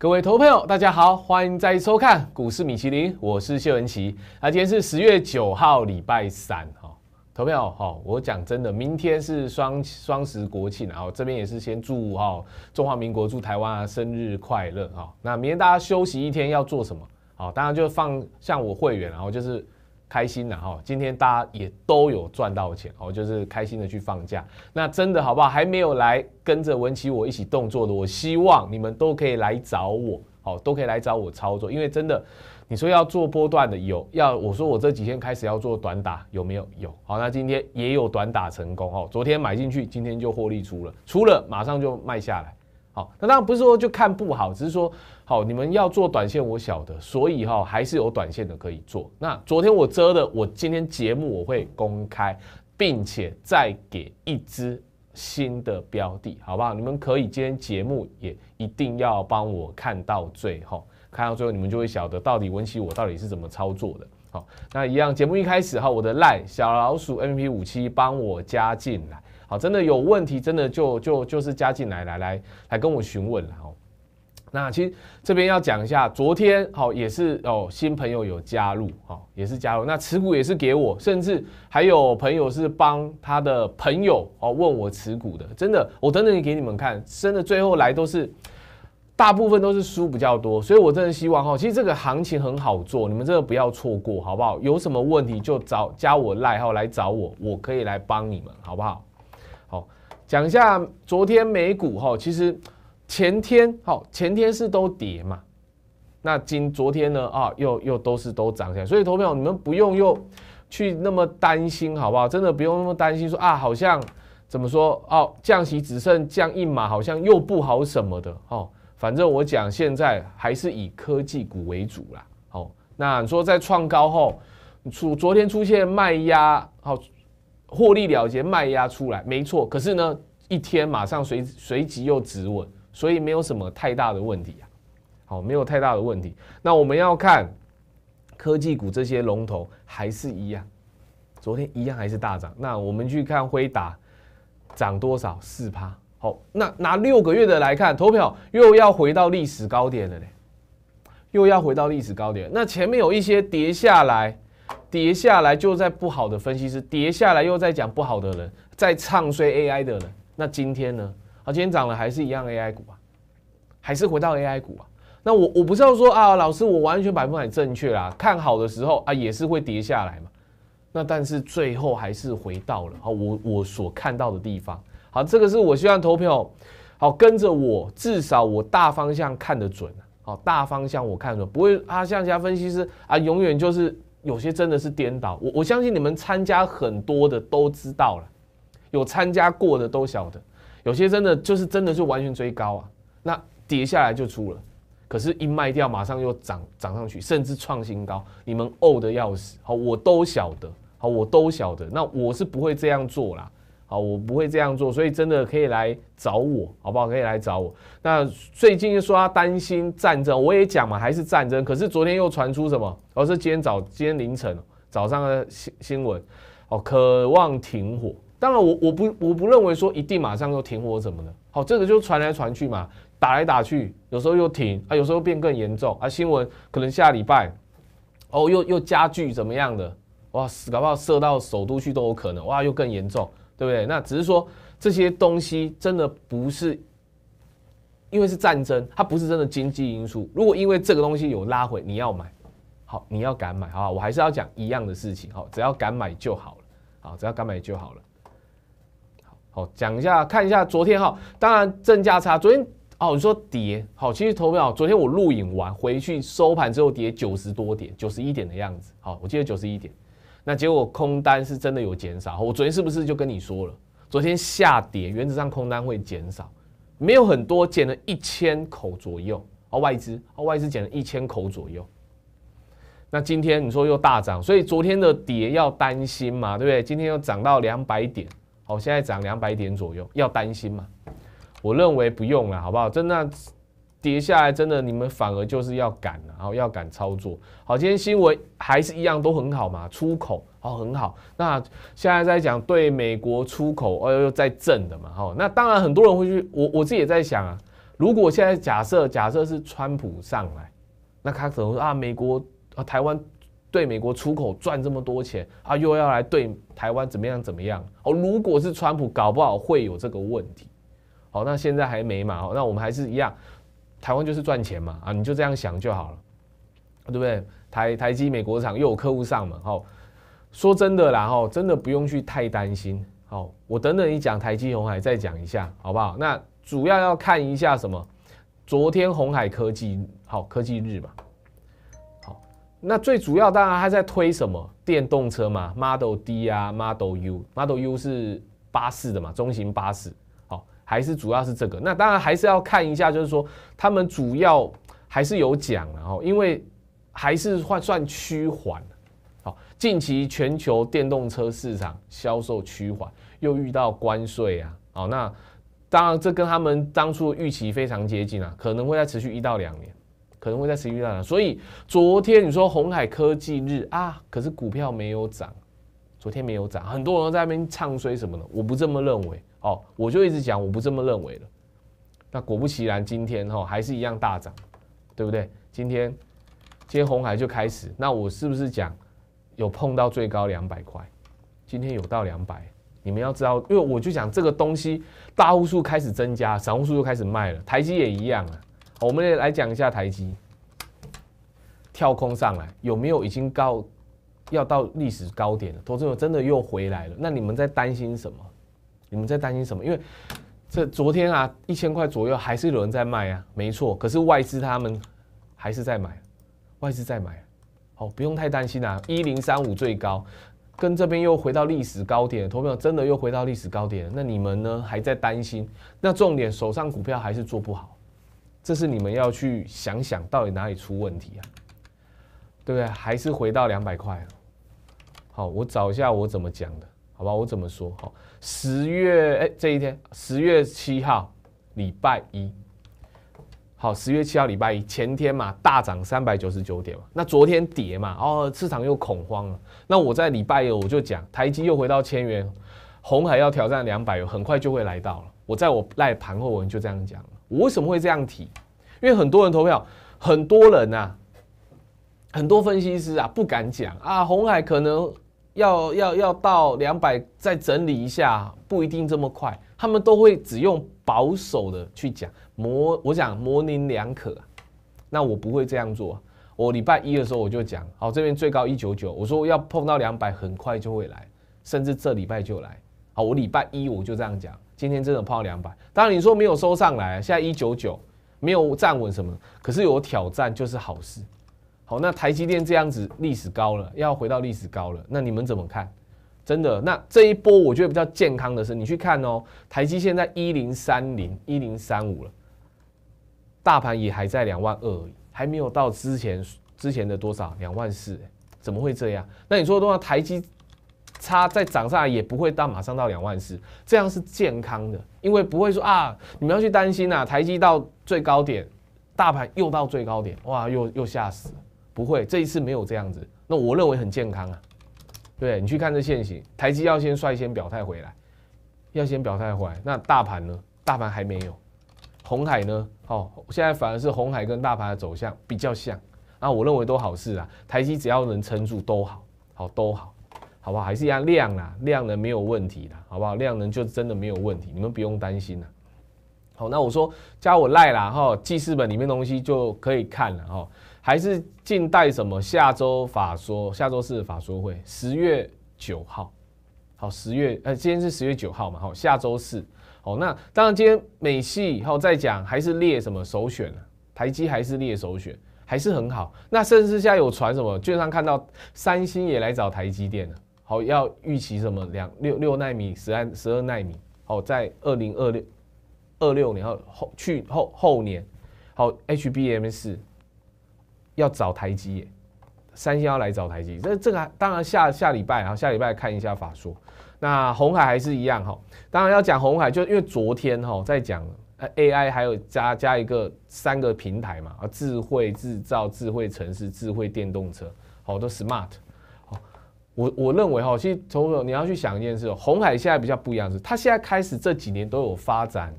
各位投资朋友，大家好，欢迎再收看股市米其林，我是谢文琪。那今天是10月9号，礼拜三哈。投资朋友哈，我讲真的，明天是双十国庆，然后这边也是先祝哈中华民国祝台湾生日快乐哈。那明天大家休息一天要做什么？好，当然就放像我会员，然后就是开心啦哈。今天大家也都有赚到钱，哦，就是开心的去放假。那真的好不好？还没有来跟着文琪我一起动作的，我希望你们都可以来找我，好，都可以来找我操作，因为真的，你说要做波段的有，要我说我这几天开始要做短打，有没有？有。好，那今天也有短打成功哦，昨天买进去，今天就获利出了，出了马上就卖下来。好，那当然不是说就看不好，只是说好你们要做短线，我晓得，所以哈还是有短线的可以做。那昨天我遮的，我今天节目我会公开，并且再给一支新的标的，好不好？你们可以今天节目也一定要帮我看到最后，看到最后你们就会晓得到底文琪我到底是怎么操作的。好，那一样节目一开始哈，我的 LINE 小老鼠 MP57 帮我加进来。好，真的有问题，真的就是加进来，来跟我询问了哦。那其实这边要讲一下，昨天好也是哦，新朋友有加入哦，也是加入，那持股也是给我，甚至还有朋友是帮他的朋友哦问我持股的，真的我等等给你们看，真的最后来都是。大部分都是输比较多，所以我真的希望哈，其实这个行情很好做，你们真的不要错过，好不好？有什么问题就找加我LINE号来找我，我可以来帮你们，好不好？好，讲一下昨天美股哈，其实前天是都跌嘛，那昨天呢啊又都涨起来，所以投票你们不用又去那么担心，好不好？真的不用那么担心说啊，好像怎么说哦，降息只剩降一码，好像又不好什么的哦。反正我讲，现在还是以科技股为主啦。好，那你说在创高后，昨天出现卖压，好，获利了结卖压出来，没错。可是呢，一天马上随即又止稳，所以没有什么太大的问题啊。好，没有太大的问题。那我们要看科技股这些龙头还是一样，昨天一样还是大涨。那我们去看辉达涨多少？4%。好，那拿6个月的来看，投票又要回到历史高点了嘞，又要回到历史高点。那前面有一些跌下来就在不好的分析师，跌下来又在讲不好的人，在唱衰 AI 的人。那今天呢？啊，今天涨了还是一样 AI 股啊，还是回到 AI 股啊。那我不是要说啊，老师我完全100%正确啦，看好的时候啊也是会跌下来嘛。那但是最后还是回到了啊我所看到的地方。好，这个是我希望投票，好跟着我，至少我大方向看得准，好大方向我看得准，不会啊像其他分析师啊，永远就是有些真的是颠倒。我相信你们参加很多的都知道了，有参加过的都晓得，有些真的就完全追高啊，那跌下来就出了，可是一卖掉马上又涨上去，甚至创新高，你们呕的要死，好我都晓得，好我都晓得，那我是不会这样做啦。好，我不会这样做，所以真的可以来找我，好不好？可以来找我。那最近就说他担心战争，我也讲嘛，还是战争。可是昨天又传出什么？哦，是今天凌晨早上的新闻，哦，渴望停火。当然我不认为说一定马上就停火什么的。好，这个就传来传去嘛，打来打去，有时候又停啊，有时候变更严重啊。新闻可能下礼拜哦又加剧怎么样的？哇，搞不好射到首都去都有可能，哇，又更严重。对不对？那只是说这些东西真的不是，因为是战争，它不是真的经济因素。如果因为这个东西有拉回，你要买，好，你要敢买，好不好？我还是要讲一样的事情，好，只要敢买就好了，好，只要敢买就好了。好，讲一下，看一下昨天哈，当然正价差，昨天哦，你说跌，好，其实投票，昨天我录影完回去收盘之后跌90多点，91点的样子，好，我记得91点。那结果空单是真的有减少，我昨天是不是就跟你说了？昨天下跌，原则上空单会减少，没有很多，减了1000口左右。哦，外资减了1000口左右。那今天你说又大涨，所以昨天的跌要担心嘛，对不对？今天又涨到200点，哦，现在涨200点左右，要担心嘛？我认为不用了，好不好？真的跌下来，真的你们反而就是要敢，然后要敢操作。好，今天新闻还是一样都很好嘛，出口哦很好。那现在在讲对美国出口哦又在震的嘛，哈、哦。那当然很多人会去，我自己也在想啊，如果现在假设是川普上来，那他可能说啊，美国啊，台湾对美国出口赚这么多钱啊，又要来对台湾怎么样？哦，如果是川普，搞不好会有这个问题。好，那现在还没嘛，哦，那我们还是一样，台湾就是赚钱嘛，啊，你就这样想就好了，对不对？台积美国厂又有客户上嘛，哦，说真的啦，哦，真的不用去太担心。好，我等等你讲台积、鸿海再讲一下，好不好？那主要要看一下什么？昨天鸿海科技，好，科技日嘛。好，那最主要当然它在推什么？电动车嘛 ，Model D 啊 ，Model U，Model U 是巴士的嘛，中型巴士。好，还是主要是这个。那当然还是要看一下，就是说他们主要还是有讲啊，哦，因为还是算趋缓。近期全球电动车市场销售趋缓，又遇到关税啊，好，那当然这跟他们当初的预期非常接近啊，可能会再持续1到2年，所以昨天你说鸿海科技日啊，可是股票没有涨，昨天没有涨，很多人在那边唱衰什么呢？我不这么认为，哦，我就一直讲我不这么认为了。那果不其然，今天哈，哦，还是一样大涨，对不对？今天鸿海就开始，那我是不是讲？有碰到最高200块，今天有到200，你们要知道，因为我就讲这个东西，大户数开始增加，散户数就开始卖了，台积也一样啊。我们来讲一下台积，跳空上来有没有已经要到历史高点了？投资者真的又回来了，那你们在担心什么？因为这昨天啊，1000块左右还是有人在卖啊，没错，可是外资他们还是在买，哦，不用太担心啦，1035最高，跟这边又回到历史高点，投票真的又回到历史高点，那你们呢还在担心？那重点手上股票还是做不好，这是你们要去想想到底哪里出问题啊，对不对？还是回到200块。好，我找一下我怎么讲的，好吧？我怎么说？好，这一天10月7号，礼拜一。好，10月7号礼拜一前天嘛，大涨399点嘛，那昨天跌嘛，哦，市场又恐慌了。那我在礼拜一我就讲，台积又回到1000元，鸿海要挑战200元，很快就会来到了。我在我赖盘后文就这样讲了。我为什么会这样提？因为很多人投票，很多人啊，很多分析师啊不敢讲啊，鸿海可能要到200再整理一下，不一定这么快。他们都会只用保守的去讲，我讲模棱两可，啊，那我不会这样做，啊。我礼拜一的时候我就讲，好，这边最高199，我说要碰到200，很快就会来，甚至这礼拜就来。好，我礼拜一我就这样讲，今天真的碰到200。当然你说没有收上来，啊，现在199没有站稳什么，可是有挑战就是好事。好，那台积电这样子历史高了，要回到历史高了，那你们怎么看？真的，那这一波我觉得比较健康的是，你去看哦，台积现在1030、1035了，大盘也还在22000，还没有到之前的多少24000，怎么会这样？那你说的话，台积差再涨上来也不会到马上到24000，这样是健康的，因为不会说啊，你们要去担心啊，台积到最高点，大盘又到最高点，哇，又吓死了，不会，这一次没有这样子，那我认为很健康啊。对，你去看这现行，台积要先率先表态回来，那大盘呢？大盘还没有。鸿海呢？哦，现在反而是鸿海跟大盘的走向比较像。啊，我认为都好事啊。台积只要能撑住都好，好不好？还是一样量啦，量能没有问题啦，好不好？量能就真的没有问题，你们不用担心啦。好，那我说加我赖啦，哈，记事本里面东西就可以看了哈。还是近代什么？下周四法说会，10月9号。好，今天是10月9号嘛？好，下周四。好，那当然今天美系好再讲，还是列什么首选啊？台积还是列首选，还是很好。那甚至现在有传什么？券商看到三星也来找台积电了。好，要预期什么？6奈米、12奈米。好，在2026年后年。好 ，HBM4。要找台积耶，三星要来找台积，这个当然下礼拜，然后下礼拜看一下法说。那鸿海还是一样哈，当然要讲鸿海，就因为昨天哈在讲 AI， 还有加一个3个平台嘛，智慧制造、智慧城市、智慧电动车，好都 smart。我认为哈，其实从你要去想一件事，鸿海现在比较不一样的是，它现在开始这几年都有发展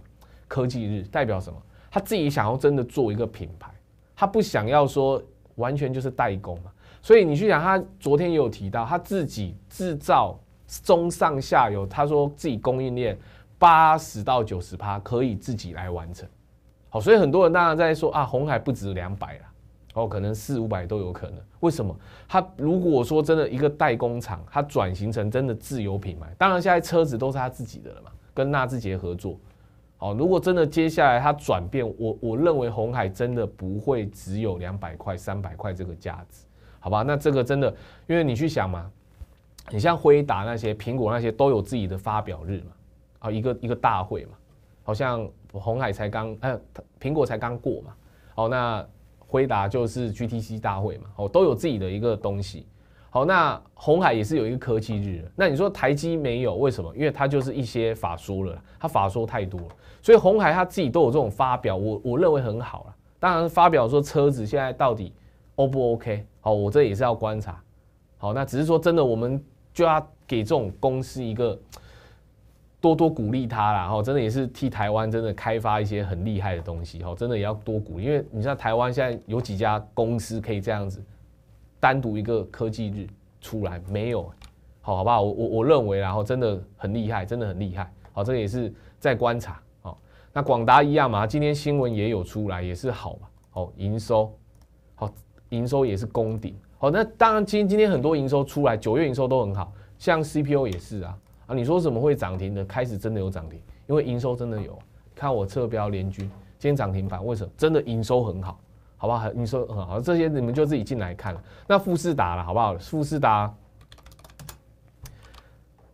科技日，代表什么？他自己想要真的做一个品牌，他不想要说完全就是代工嘛。所以你去想，他昨天也有提到，他自己制造中上下游，他说自己供应链80%到90%可以自己来完成。好，所以很多人当然在说啊，鸿海不止200啦，哦，可能400、500都有可能。为什么？他如果说真的一个代工厂，他转型成真的自有品牌，当然现在车子都是他自己的了嘛，跟纳智捷合作。好，如果真的接下来它转变，我认为鸿海真的不会只有200块、300块这个价值，好吧？那这个真的，因为你去想嘛，你像辉达那些、苹果那些都有自己的发表日嘛，啊，一个大会嘛，好像鸿海才刚，苹果才刚过嘛，好，那辉达就是 GTC 大会嘛，哦，都有自己的一个东西。好，那鸿海也是有一个科技日，那你说台积没有，为什么？因为它就是一些法说了，它法说太多了，所以鸿海它自己都有这种发表，我认为很好啦。当然发表说车子现在到底 O 不 OK， 好，我这也是要观察。好，那只是说真的，我们就要给这种公司一个多鼓励它啦，真的也是替台湾真的开发一些很厉害的东西，真的也要多鼓励，因为你知道台湾现在有几家公司可以这样子。单独一个科技日出来没有，好不好？我认为啦，真的很厉害，真的很厉害。好，这个也是在观察。好，那广达一样嘛，今天新闻也有出来，也是好嘛。好，营收，好，营收也是攻顶。好，那当然今天很多营收出来，9月营收都很好，像 CPU 也是啊。啊，你说怎么会涨停的？开始真的有涨停，因为营收真的有。看我侧标联军，今天涨停板，为什么？真的营收很好。好不好？你说很好，这些你们就自己进来看了。那富士达了，好不好？富士达、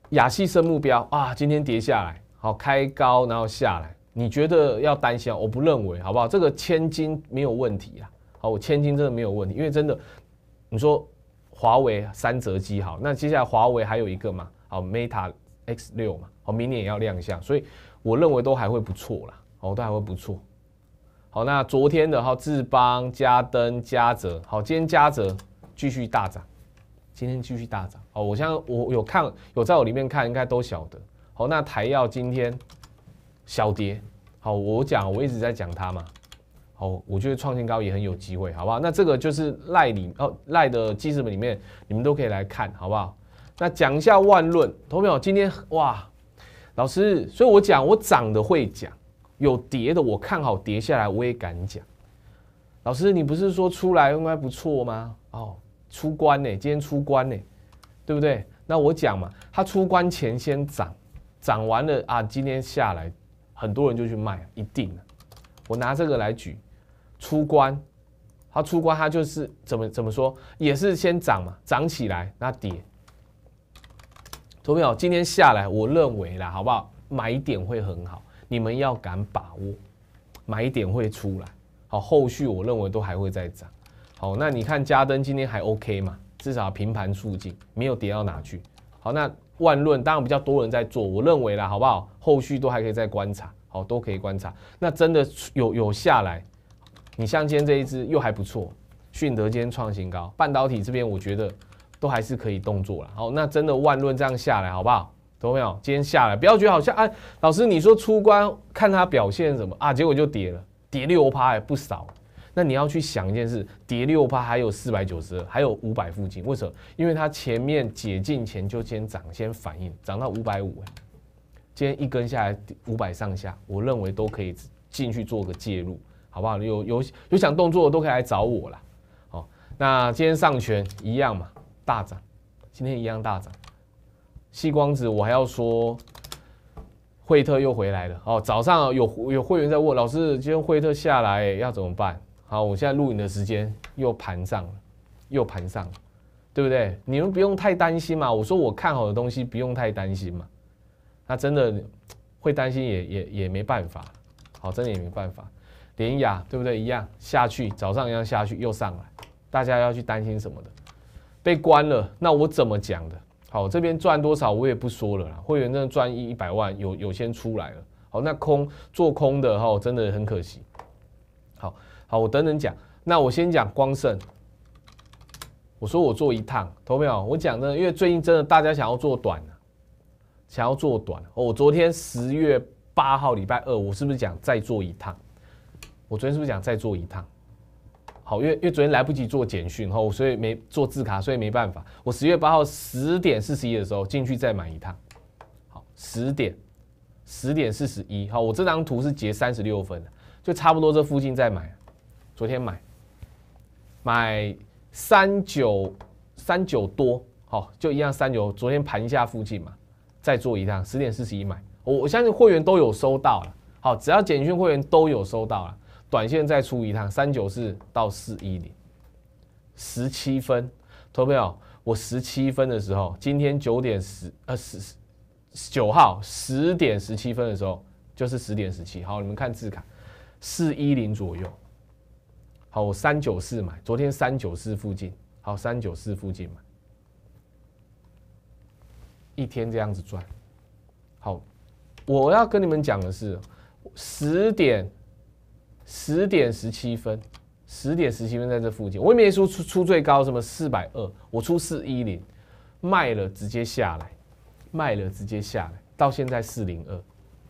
亚细生目标啊，今天跌下来，好开高然后下来，你觉得要担心？我不认为，好不好？这个千金没有问题啦。好，我千金真的没有问题，因为真的，你说华为3折机好，那接下来华为还有一个嘛，好 Meta X6 嘛，好明年也要亮相，所以我认为都还会不错啦，好，都还会不错。好，那昨天的智邦、嘉登、嘉泽，好，今天嘉泽继续大涨，今天继续大涨。好，我现在我有看，有在我里面看，应该都晓得。好，那台药今天小跌，好，我一直在讲它嘛。好，我觉得创新高也很有机会，好不好？那这个就是赖的记事本里面，你们都可以来看，好不好？那讲一下万润，同学们，今天哇，老师，所以我讲我涨的会讲。有跌的，我看好跌下来，我也敢讲。老师，你不是说出来应该不错吗？哦，出关呢，今天出关呢，对不对？那我讲嘛，它出关前先涨，涨完了啊，今天下来，很多人就去卖，一定的。我拿这个来举，出关，它出关，它就是怎么说，也是先涨嘛，涨起来那跌。投没有？今天下来，我认为啦，好不好？买点会很好。你们要敢把握，买点会出来。好，后续我认为都还会再涨。好，那你看嘉登今天还 OK 嘛？至少平盘附近，没有跌到哪去。好，那万润当然比较多人在做，我认为啦，好不好？后续都还可以再观察，好，都可以观察。那真的有下来，你像今天这一支又还不错，迅德今天创新高，半导体这边我觉得都还是可以动作啦。好，那真的万润这样下来，好不好？懂没有？今天下来，不要觉得好像啊，老师你说出关看他表现什么啊，结果就跌了，跌6%也不少。那你要去想一件事，跌6%还有492，还有500附近，为什么？因为它前面解禁前就先涨，先反应涨到550，今天一根下来500上下，我认为都可以进去做个介入，好不好？有想动作的都可以来找我啦。好，那今天上权一样嘛，大涨，今天一样大涨。细光子，我还要说，惠特又回来了。哦，早上有会员在问老师，今天惠特下来要怎么办？好，我现在录影的时间又盘上了，对不对？你们不用太担心嘛。我说我看好的东西不用太担心嘛。那真的会担心也没办法，好，真的也没办法。联雅对不对？一样下去，早上一样下去又上来，大家要去担心什么的？被关了，那我怎么讲的？好，这边赚多少我也不说了啦，会员真的赚100万有先出来了。好，那做空的哈，真的很可惜。好，我等等讲。那我先讲光盛，我说我做一趟，投没有？我讲真的，因为最近真的大家想要做短啊，我昨天10月8号礼拜二，我是不是讲再做一趟？我昨天是不是讲再做一趟？好，因为昨天来不及做简讯后，所以没做字卡，所以没办法。我10月8号10:41的时候进去再买一趟。好，10点41。好，我这张图是截36分的，就差不多这附近再买。昨天买39多，好，就一样39。昨天盘一下附近嘛，再做一趟，10:41买。我相信会员都有收到了。好，只要简讯会员都有收到了。短线再出一趟，394到410，17分。投票，我17分的时候，今天9号10点17分的时候，就是10点17。好，你们看字卡，410左右。好，我394买，昨天394附近，好，394附近买，一天这样子赚。好，我要跟你们讲的是10点17分，10点17分在这附近，我也没说出最高什么420，我出410，卖了直接下来，到现在402，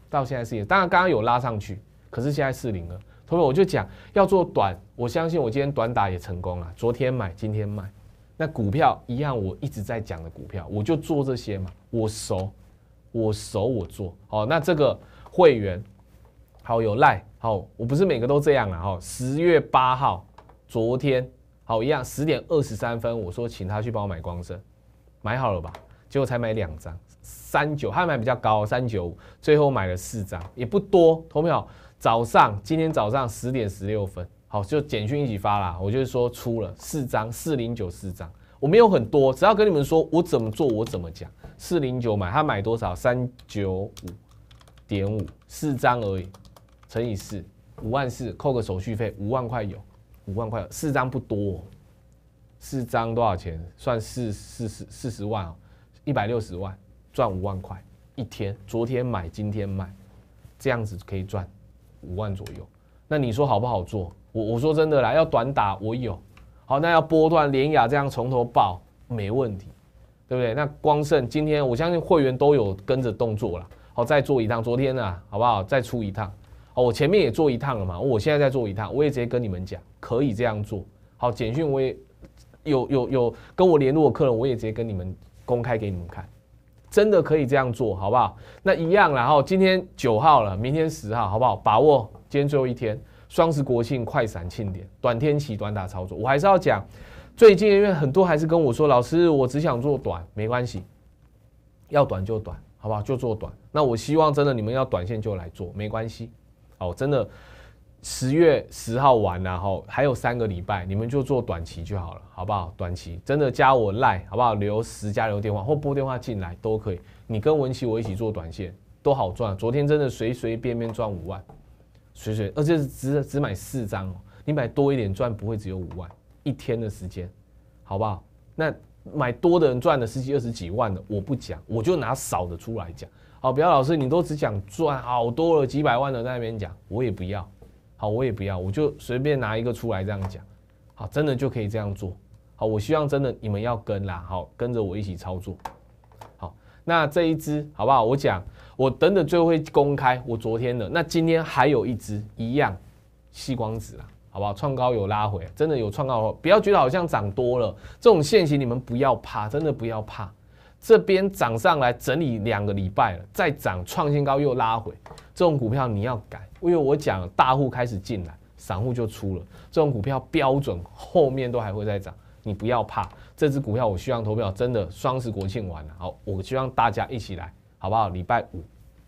到现在402，当然刚刚有拉上去，可是现在402，同学我就讲要做短，我相信我今天短打也成功了，昨天买今天卖，那股票一样我一直在讲的股票，我就做这些嘛，我熟我做，好，那这个会员。好有赖，好，我不是每个都这样啦，哈。10月8号，昨天，好一样，10点23分，我说请他去帮我买光升，买好了吧？结果才买2张，39，他买比较高，395，最后买了4张，也不多，同没有？今天早上10点16分，好，就简讯一起发啦，我就是说出了4张，409，我没有很多，只要跟你们说我怎么做，我怎么讲，409买，他买多少？395.5，4张而已。乘以4，5万4，扣个手续费5万块有，5万块有，4张不多，哦，4张多少钱？算40万哦，160万赚5万块一天，昨天买今天卖，这样子可以赚5万左右。那你说好不好做？我说真的啦，要短打我有，好，那要波段联雅这样从头爆没问题，对不对？那光盛今天我相信会员都有跟着动作啦，好，再做一趟，昨天啊，好不好？再出一趟。哦，我前面也做一趟了嘛，我现在再做一趟，我也直接跟你们讲，可以这样做。好，简讯我也有跟我联络的客人，我也直接跟你们公开给你们看，真的可以这样做，好不好？那一样啦，然后今天9号了，明天10号，好不好？把握今天最后一天，双十国庆快闪庆典，短天期短打操作，我还是要讲，最近因为很多还是跟我说，老师我只想做短，没关系，要短就短，好不好？就做短。那我希望真的你们要短线就来做，没关系。哦，真的，10月10号完了，哈，还有3个礼拜，你们就做短期就好了，好不好？短期真的加我 LINE 好不好？留加留电话或拨电话进来都可以。你跟文琪我一起做短线都好赚，昨天真的随便赚5万，而且是只买4张哦，你买多一点赚不会只有5万，一天的时间，好不好？那买多的人赚了10几20几万的，我不讲，我就拿少的出来讲。好，不要老师，你都只讲赚好多了几百万的在那边讲，我也不要。好，我也不要，我就随便拿一个出来这样讲。好，真的就可以这样做。好，我希望真的你们要跟啦，好，跟着我一起操作。好，那这一支好不好？我讲，我等等最后会公开我昨天的。那今天还有一支一样，细光子啦，好不好？创高有拉回，真的有创高，不要觉得好像涨多了，这种现形你们不要怕，真的不要怕。这边涨上来整理2个礼拜了，再涨创新高又拉回，这种股票你要改，因为我讲大户开始进来，散户就出了，这种股票标准后面都还会再涨，你不要怕。这支股票我希望投票真的双十国庆完了，好，我希望大家一起来，好不好？礼拜5，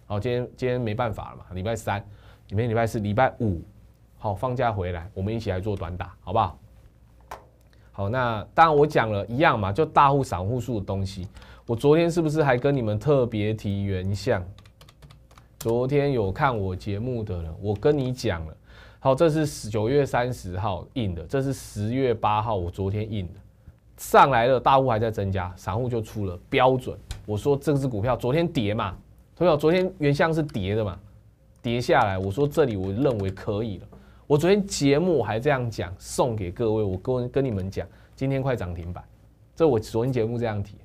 好，今天没办法了嘛，礼拜3、礼拜4、礼拜5，好，放假回来我们一起来做短打，好不好？好，那当然我讲了一样嘛，就大户散户数的东西。我昨天是不是还跟你们特别提原相？昨天有看我节目的人，我跟你讲了。好，这是9月30号印的，这是10月8号我昨天印的。上来了，大户还在增加，散户就出了标准。我说这只股票昨天跌嘛，同学，昨天原相是跌的嘛，跌下来，我说这里我认为可以了。我昨天节目还这样讲，送给各位，我跟你们讲，今天快涨停板，这我昨天节目这样提。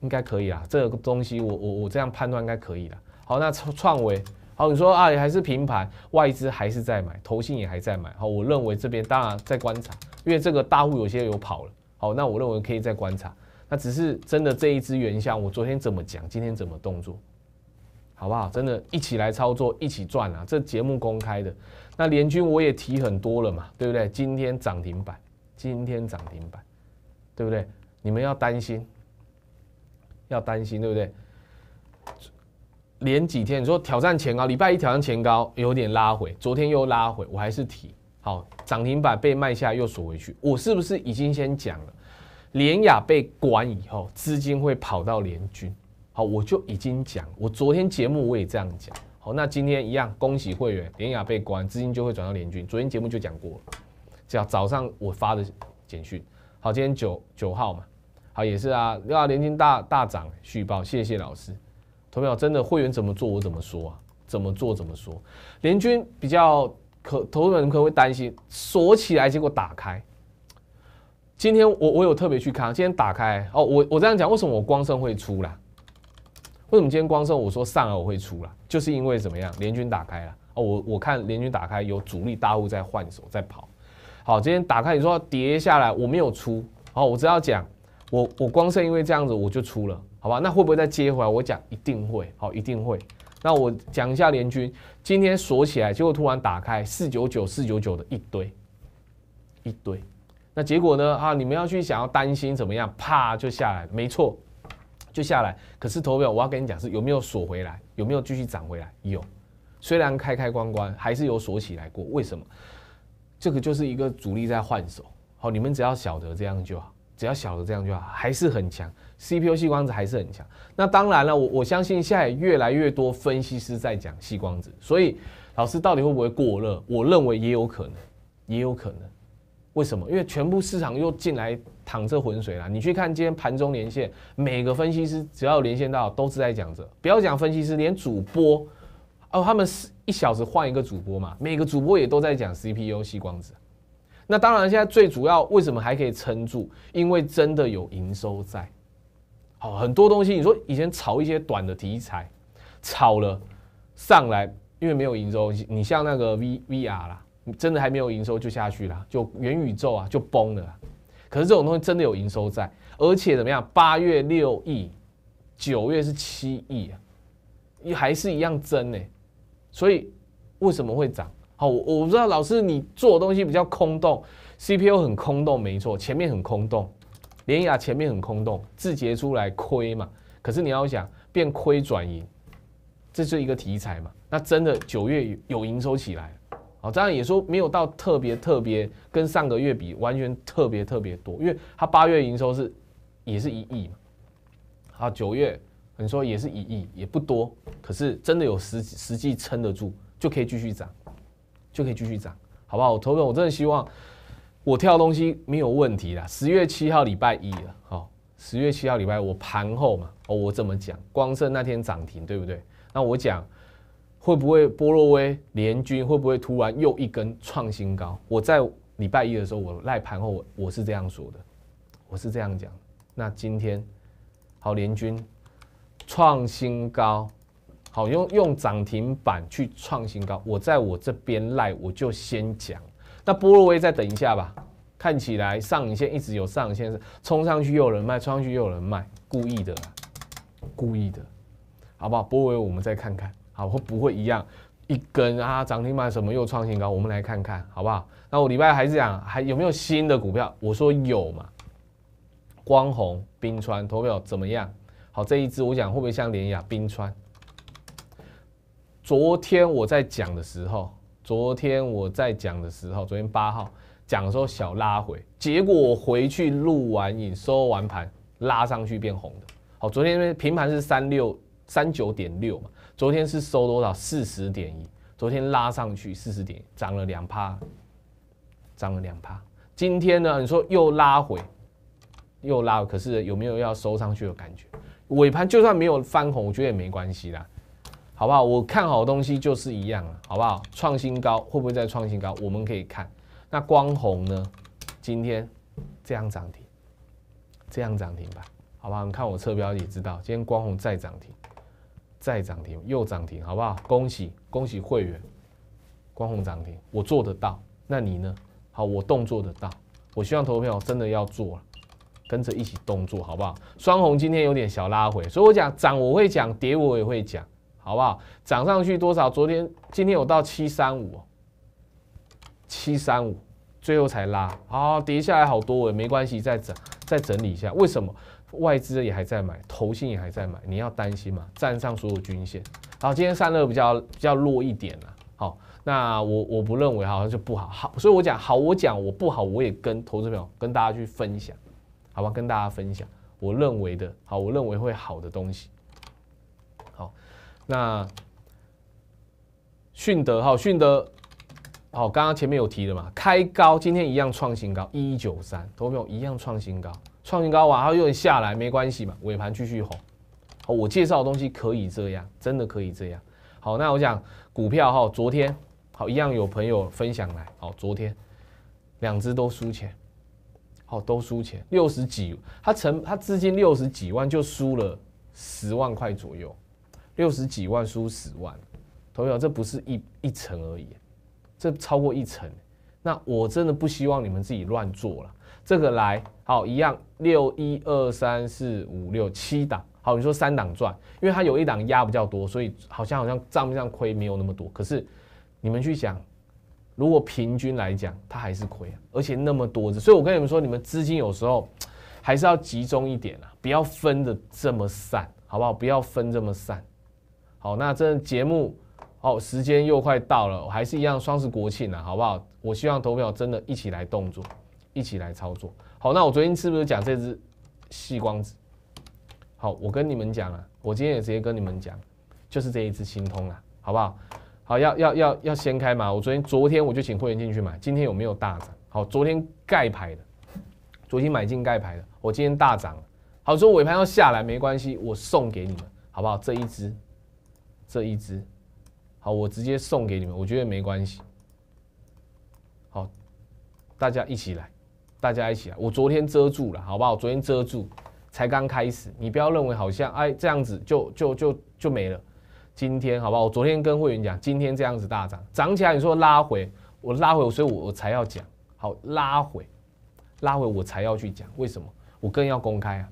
应该可以啦，这个东西我这样判断应该可以啦。好，那创维好，你说啊，也还是平盘，外资还是在买，投信也还在买。好，我认为这边当然在观察，因为这个大户有些有跑了。好，那我认为可以再观察。那只是真的这一支原相，我昨天怎么讲，今天怎么动作，好不好？真的，一起来操作，一起赚啊！这节目公开的。那联军我也提很多了嘛，对不对？今天涨停板，今天涨停板，对不对？你们要担心，要担心，对不对？ 连几天，你说挑战前高，礼拜一挑战前高有点拉回，昨天又拉回，我还是提好涨停板被卖下又锁回去，我是不是已经先讲了？联亚被管以后，资金会跑到联军，好，我就已经讲，我昨天节目我也这样讲，好，那今天一样，恭喜会员，联亚被关，资金就会转到联军，昨天节目就讲过了，只要早上我发的简讯，好，今天9号嘛，好也是啊，要联军大涨续报，谢谢老师。 投票真的会员怎么做我怎么说啊？怎么做怎么说？联军比较投资人可能会担心锁起来，结果打开。今天我有特别去看，今天打开哦，我这样讲，为什么我光胜会出啦？为什么今天光胜我说上来我会出啦？就是因为怎么样？联军打开了哦，我看联军打开有主力大户在换手在跑。好，今天打开你说跌下来我没有出，好，我只要讲我光胜因为这样子我就出了。 好吧，那会不会再接回来？我讲一定会，好，一定会。那我讲一下联军，今天锁起来，结果突然打开499、499的一堆，一堆。那结果呢？啊，你们要去想要担心怎么样？啪就下来，没错，就下来。可是投票，我要跟你讲是有没有锁回来，有没有继续涨回来？有，虽然开关还是有锁起来过。为什么？这个就是一个主力在换手。好，你们只要晓得这样就好。 只要小的这样就好，还是很强 ，CPU 矽光子还是很强。那当然了，我相信现在也越来越多分析师在讲矽光子，所以老师到底会不会过热？我认为也有可能，也有可能。为什么？因为全部市场又进来淌这浑水啦。你去看今天盘中连线，每个分析师只要有连线到，都是在讲这。不要讲分析师，连主播哦，他们1小时换一个主播嘛，每个主播也都在讲 CPU 矽光子。 那当然，现在最主要为什么还可以撑住？因为真的有营收在。好，很多东西你说以前炒一些短的题材，炒了上来，因为没有营收，你像那个 VR 啦，你真的还没有营收就下去啦，就元宇宙啊就崩了啦。可是这种东西真的有营收在，而且怎么样？8月6亿，9月是7亿啊，还是一样增呢、欸。所以为什么会涨？ 好，我不知道老师你做的东西比较空洞 ，CPU 很空洞，没错，前面很空洞，联亚前面很空洞，字节出来亏嘛。可是你要想变亏转盈，这是一个题材嘛。那真的9月有营收起来了，好，当然也说没有到特别跟上个月比完全特别多，因为它8月营收是也是1亿嘛，好，9月你说也是1亿，也不多，可是真的有实际撑得住，就可以继续涨。 就可以继续涨，好不好？投资人，我真的希望我跳的东西没有问题啦。10月7号礼拜一了，好，10月7号礼拜我盘后嘛，哦，我怎么讲？光胜那天涨停，对不对？那我讲会不会波若威联军会不会突然又一根创新高？我在礼拜一的时候，我赖盘后我是这样说的，我是这样讲。那今天好，联军创新高。 好，用涨停板去创新高，我在我这边赖，我就先讲。那波若威再等一下吧，看起来上影线一直有上影线，冲上去又有人卖，冲上去又有人卖，故意的啦，故意的，好不好？波若威我们再看看，好会不会一样一根啊涨停板什么又创新高？我们来看看好不好？那我礼拜还是讲还有没有新的股票？我说有嘛，光弘、冰川投票怎么样？好，这一支我讲会不会像联亚、冰川？ 昨天我在讲的时候，昨天8号讲的时候小拉回，结果我回去录完影收完盘拉上去变红的。好，昨天平盘是39.6嘛，昨天是收多少？40.1，昨天拉上去40.1，涨了2%，涨了2%。今天呢，你说又拉回，可是有没有要收上去的感觉？尾盘就算没有翻红，我觉得也没关系啦。 好不好？我看好的东西就是一样了，好不好？创新高会不会再创新高？我们可以看。那光弘呢？今天这样涨停，这样涨停吧，好不好？你看我侧标也知道，今天光弘再涨停，再涨停又涨停，好不好？恭喜恭喜会员，光弘涨停，我做得到，那你呢？好，我动作得到，我希望投票真的要做了，跟着一起动作，好不好？双红今天有点小拉回，所以我讲涨我会讲，跌我也会讲，好不好？涨上去多少？昨天今天有到735，735。最后才拉，好，跌下来好多尾，没关系，再整理一下。为什么外资也还在买，投信也还在买？你要担心嘛？站上所有均线。好，今天散热比较弱一点啦。好，那我不认为好像就不好，好，所以我讲好，我讲我不好，我也跟投资朋友跟大家去分享，好吧？跟大家分享我认为的好，我认为会好的东西。好，那迅德，好，迅德。好，刚刚前面有提了嘛，开高，今天一样创新高1193，投票一样创新高，创新高完它有点下来，没关系嘛，尾盘继续吼。好，我介绍的东西可以这样，真的可以这样。好，那我讲股票哈，昨天好一样有朋友分享来，好，昨天两只都输钱，好都输钱，60几，他资金60几万就输了10万块左右，60几万输10万，投票这不是一成而已。这超过1成，那我真的不希望你们自己乱做了。这个来好一样6、1、2、3、4、5、6、7档，好你说3档赚，因为它有一档压比较多，所以好像账面上亏没有那么多。可是你们去想，如果平均来讲，它还是亏，而且那么多，所以我跟你们说，你们资金有时候还是要集中一点啦，不要分的这么散，好不好？不要分这么散。好，那这节目。哦，时间又快到了，还是一样双十国庆啊，好不好？我希望投票真的一起来动作，一起来操作。好，那我昨天是不是讲这只细光子？好，我跟你们讲啊，我今天也直接跟你们讲，就是这一只新通啊，好不好？好，要先开嘛。我昨天我就请会员进去买，今天有没有大涨？好，昨天盖牌的，昨天买进盖牌的，我今天大涨了。好，说尾盘要下来没关系，我送给你们，好不好？这一只。好，我直接送给你们，我觉得没关系。好，大家一起来，大家一起来。我昨天遮住了，好不好？昨天遮住，才刚开始，你不要认为好像哎这样子就没了。今天好不好？我昨天跟会员讲，今天这样子大涨，涨起来你说拉回，我拉回，所以我才要讲。好，拉回我才要去讲，为什么？我更要公开啊！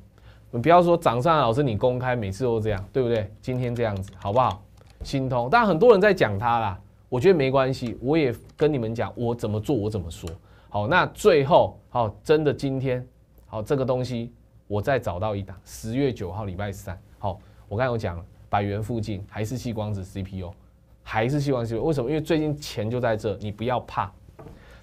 你不要说涨上来老师你公开，每次都这样，对不对？今天这样子，好不好？新通，但很多人在讲它啦，我觉得没关系，我也跟你们讲我怎么做，我怎么说。好，那最后好，真的今天好这个东西，我再找到一档，10月9号礼拜3。好，我刚才有讲了，100元附近还是细光子 CPU， 还是细光子 CPU， 为什么？因为最近钱就在这，你不要怕，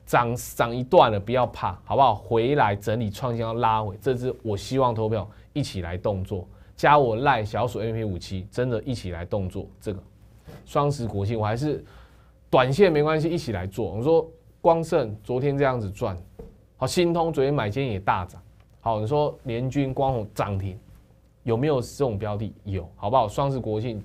涨一段了不要怕，好不好？回来整理创新要拉回，这支我希望投票一起来动作。加我赖小鼠 MP57， 真的一起来动作。这个双十国庆我还是短线没关系，一起来做。我说光盛昨天这样子赚，好，新通昨天买今天也大涨，好，你说联军光弘涨停，有没有这种标的？有，好不好？双十国庆，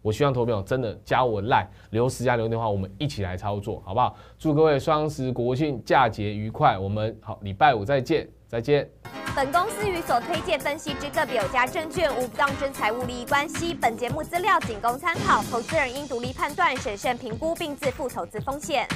我希望投票真的加我赖留时加留电话，我们一起来操作，好不好？祝各位双十国庆假节愉快，我们好礼拜5再见，再见。本公司与所推介分析之个别有价证券无不当之财务利益关系。本节目资料仅供参考，投资人应独立判断、审慎评估并自负投资风险。